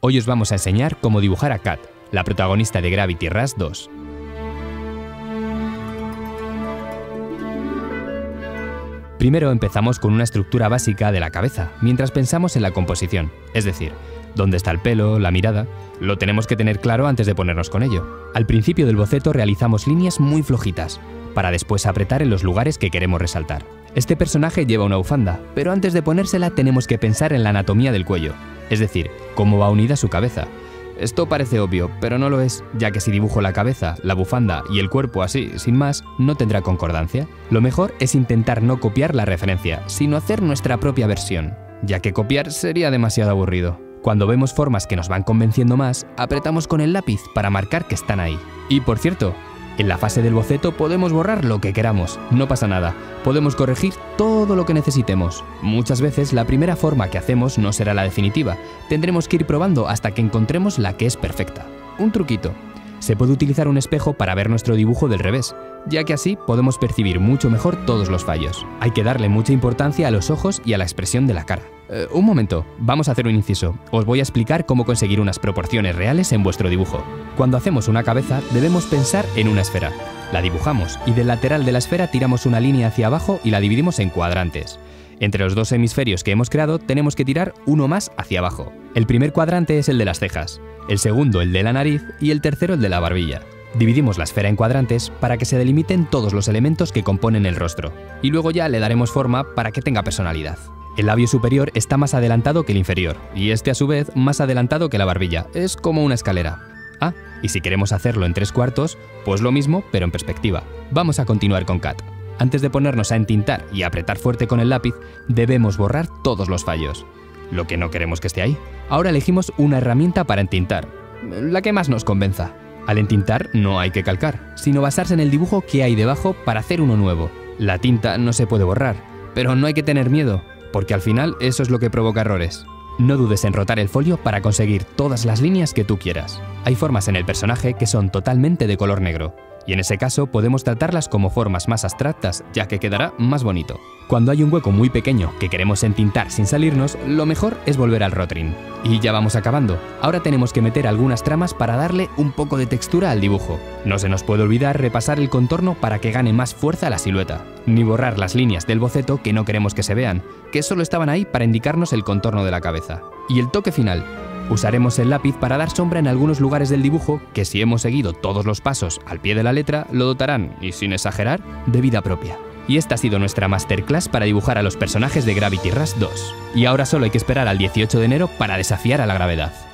Hoy os vamos a enseñar cómo dibujar a Kat, la protagonista de Gravity Rush 2. Primero empezamos con una estructura básica de la cabeza, mientras pensamos en la composición, es decir, dónde está el pelo, la mirada. Lo tenemos que tener claro antes de ponernos con ello. Al principio del boceto realizamos líneas muy flojitas, para después apretar en los lugares que queremos resaltar. Este personaje lleva una bufanda, pero antes de ponérsela tenemos que pensar en la anatomía del cuello, es decir, cómo va unida su cabeza. Esto parece obvio, pero no lo es, ya que si dibujo la cabeza, la bufanda y el cuerpo así, sin más, no tendrá concordancia. Lo mejor es intentar no copiar la referencia, sino hacer nuestra propia versión, ya que copiar sería demasiado aburrido. Cuando vemos formas que nos van convenciendo más, apretamos con el lápiz para marcar que están ahí. Y por cierto, en la fase del boceto podemos borrar lo que queramos, no pasa nada, podemos corregir todo lo que necesitemos. Muchas veces la primera forma que hacemos no será la definitiva, tendremos que ir probando hasta que encontremos la que es perfecta. Un truquito, se puede utilizar un espejo para ver nuestro dibujo del revés, ya que así podemos percibir mucho mejor todos los fallos. Hay que darle mucha importancia a los ojos y a la expresión de la cara. Un momento, vamos a hacer un inciso. Os voy a explicar cómo conseguir unas proporciones reales en vuestro dibujo. Cuando hacemos una cabeza, debemos pensar en una esfera. La dibujamos y del lateral de la esfera tiramos una línea hacia abajo y la dividimos en cuadrantes. Entre los dos hemisferios que hemos creado, tenemos que tirar uno más hacia abajo. El primer cuadrante es el de las cejas, el segundo el de la nariz y el tercero el de la barbilla. Dividimos la esfera en cuadrantes para que se delimiten todos los elementos que componen el rostro, y luego ya le daremos forma para que tenga personalidad. El labio superior está más adelantado que el inferior, y este a su vez más adelantado que la barbilla, es como una escalera. Ah, y si queremos hacerlo en 3/4, pues lo mismo, pero en perspectiva. Vamos a continuar con Kat. Antes de ponernos a entintar y apretar fuerte con el lápiz, debemos borrar todos los fallos. Lo que no queremos que esté ahí. Ahora elegimos una herramienta para entintar, la que más nos convenza. Al entintar no hay que calcar, sino basarse en el dibujo que hay debajo para hacer uno nuevo. La tinta no se puede borrar, pero no hay que tener miedo, porque al final eso es lo que provoca errores. No dudes en rotar el folio para conseguir todas las líneas que tú quieras. Hay formas en el personaje que son totalmente de color negro, y en ese caso podemos tratarlas como formas más abstractas, ya que quedará más bonito. Cuando hay un hueco muy pequeño que queremos entintar sin salirnos, lo mejor es volver al Rotring. Y ya vamos acabando, ahora tenemos que meter algunas tramas para darle un poco de textura al dibujo. No se nos puede olvidar repasar el contorno para que gane más fuerza la silueta, ni borrar las líneas del boceto que no queremos que se vean, que solo estaban ahí para indicarnos el contorno de la cabeza. Y el toque final. Usaremos el lápiz para dar sombra en algunos lugares del dibujo que, si hemos seguido todos los pasos al pie de la letra, lo dotarán, y sin exagerar, de vida propia. Y esta ha sido nuestra masterclass para dibujar a los personajes de Gravity Rush 2. Y ahora solo hay que esperar al 18 de enero para desafiar a la gravedad.